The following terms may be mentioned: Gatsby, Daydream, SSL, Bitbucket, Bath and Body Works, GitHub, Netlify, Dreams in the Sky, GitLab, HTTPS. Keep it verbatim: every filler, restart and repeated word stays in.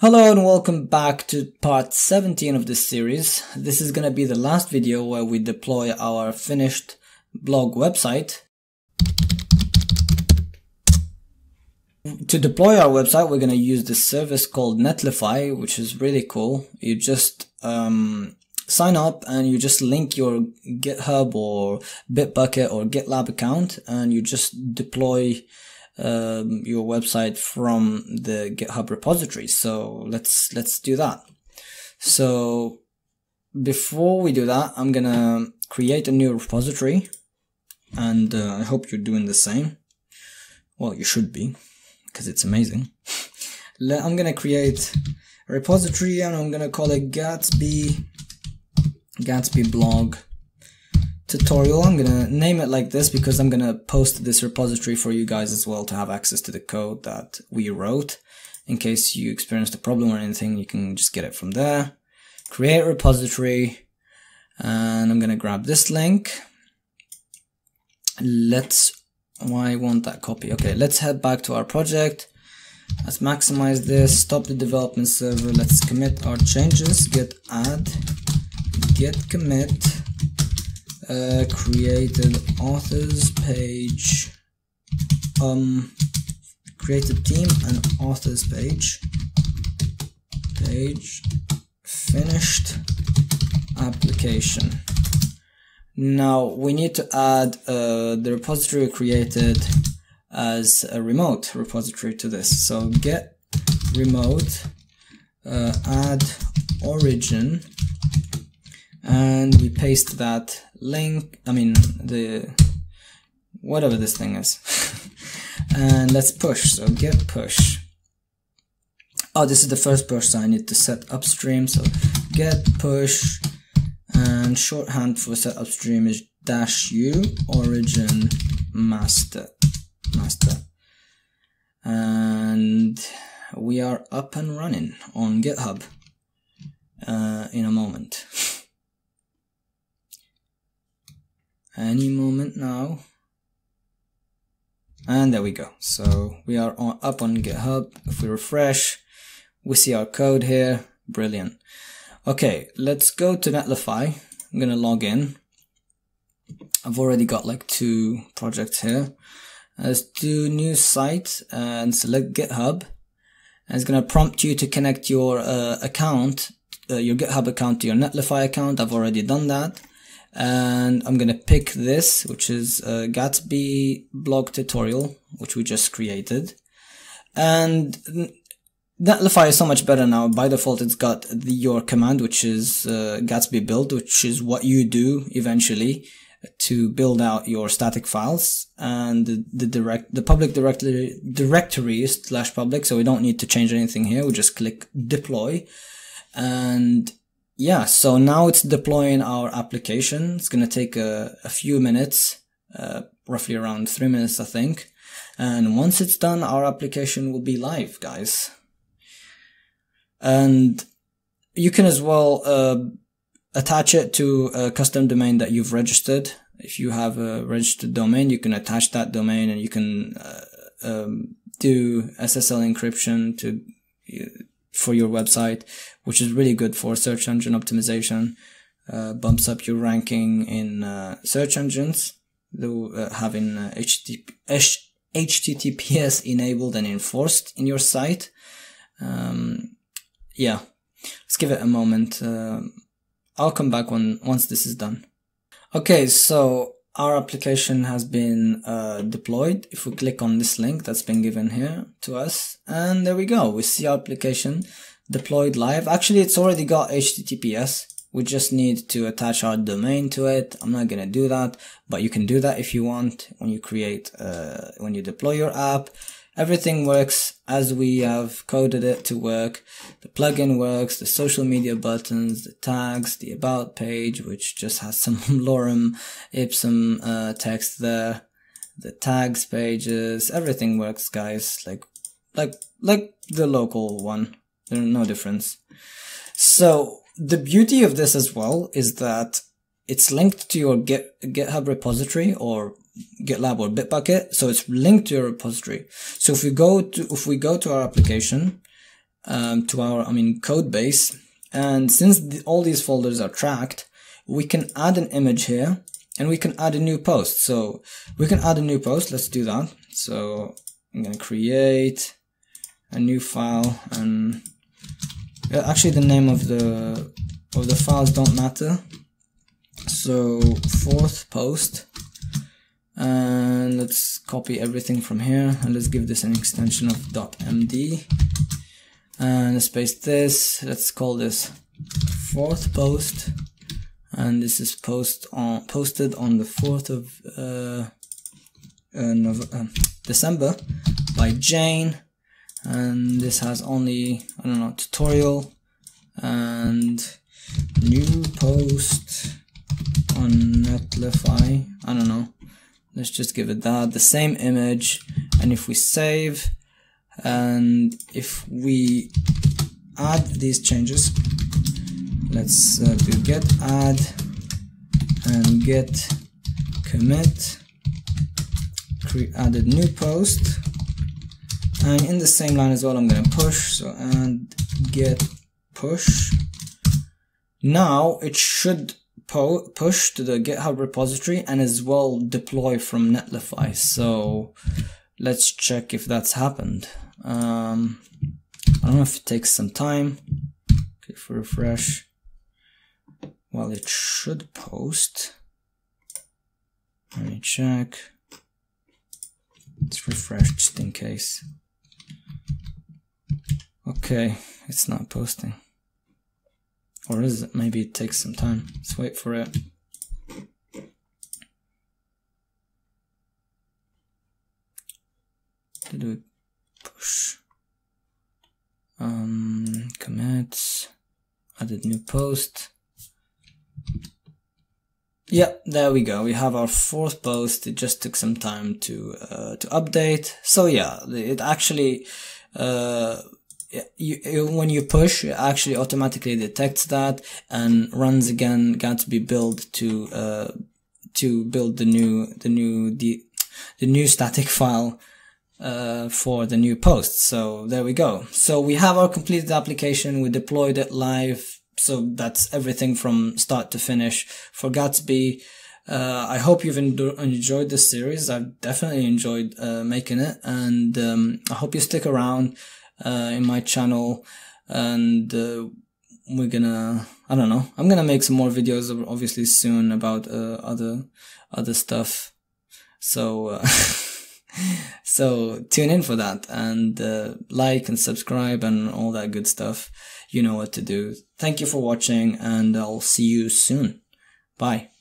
Hello and welcome back to part seventeen of this series. This is going to be the last video where we deploy our finished blog website. To deploy our website, we're going to use this service called Netlify, which is really cool. You just um, sign up and you just link your GitHub or Bitbucket or GitLab account and you just deploy Um, your website from the GitHub repository. So let's let's do that. So before we do that, I'm gonna create a new repository, and uh, I hope you're doing the same. Well, you should be, because it's amazing. Let, I'm gonna create a repository, and I'm gonna call it Gatsby Gatsby blog tutorial. I'm gonna name it like this because I'm gonna post this repository for you guys as well to have access to the code that we wrote. In case you experienced a problem or anything, you can just get it from there. Create repository, and I'm gonna grab this link. Let's, why won't that copy? Okay, let's head back to our project. Let's maximize this, stop the development server, let's commit our changes, git add, git commit, Uh, created authors page, um, created team and authors page, page, finished application. Now we need to add uh, the repository we created as a remote repository to this. So get remote, uh, add origin, and we paste that link, I mean the whatever this thing is, and let's push. So git push. Oh, this is the first push, so I need to set upstream. So git push, and shorthand for set upstream is dash u origin master master, and we are up and running on GitHub uh, in a moment. Any moment now, and there we go. So we are on, up on GitHub. If we refresh, we see our code here. Brilliant. Okay, let's go to Netlify. I'm gonna log in. I've already got like two projects here. Let's do new site and select GitHub, and it's gonna prompt you to connect your uh, account, uh, your GitHub account to your Netlify account. I've already done that. And I'm gonna pick this, which is a Gatsby blog tutorial, which we just created. And Netlify is so much better now. By default, it's got the, your command, which is uh, Gatsby build, which is what you do eventually to build out your static files, and the, the direct the public directory directory is slash public. So we don't need to change anything here. We just click deploy, and yeah, so now it's deploying our application. It's going to take a, a few minutes, uh, roughly around three minutes, I think. And once it's done, our application will be live, guys. And you can as well uh, attach it to a custom domain that you've registered. If you have a registered domain, you can attach that domain, and you can uh, um, do S S L encryption to... Uh, for your website, which is really good for search engine optimization. Uh, bumps up your ranking in uh, search engines, though uh, having uh, H T T P S enabled and enforced in your site. Um, yeah, let's give it a moment. Uh, I'll come back when once this is done. Okay, so our application has been uh, deployed. If we click on this link that's been given here to us, and there we go. We see our application deployed live. Actually, it's already got H T T P S. We just need to attach our domain to it. I'm not gonna do that, but you can do that if you want when you create, uh, when you deploy your app. Everything works as we have coded it to work. The plugin works, the social media buttons, the tags, the about page, which just has some lorem ipsum uh, text there, the tags pages, everything works, guys, like, like, like the local one. There's no difference. So the beauty of this as well is that it's linked to your Git, GitHub repository or GitLab or Bitbucket, so it's linked to your repository. So if we go to if we go to our application um, to our, I mean, code base. And since the, all these folders are tracked, we can add an image here and we can add a new post. So we can add a new post. Let's do that. So I'm going to create a new file, and actually the name of the, of the files don't matter. So fourth post, and let's copy everything from here, and let's give this an extension of .md, and let's paste this. Let's call this fourth post, and this is post on, posted on the fourth of uh, uh, November, uh, December by Jane, and this has only, I don't know, tutorial and new post on Netlify. I don't know, let's just give it that, the same image. And if we save and if we add these changes, let's uh, do get add and get commit, create added new post, and in the same line as well I'm gonna push, so and get push. Now it should Po push to the GitHub repository and as well deploy from Netlify. So let's check if that's happened. Um, I don't know if it takes some time. Okay, if we refresh, well, it should post. Let me check. Let's refresh just in case. Okay, it's not posting. Or is it? Maybe it takes some time. Let's wait for it. Did we push? Um, commit. Added new post. Yeah, there we go. We have our fourth post. It just took some time to uh, to update. So yeah, it actually. Uh, You, when you push, it actually automatically detects that and runs again Gatsby build to uh, to build the new the new the, the new static file uh, for the new post. So there we go. So we have our completed application. We deployed it live. So that's everything from start to finish for Gatsby. Uh, I hope you've enjoyed this series. I've definitely enjoyed uh, making it, and um, I hope you stick around Uh, in my channel, and uh, we're gonna, I don't know, I'm gonna make some more videos obviously soon about uh, other other stuff, so uh, so tune in for that, and uh, like and subscribe and all that good stuff. You know what to do. Thank you for watching, and I'll see you soon. Bye.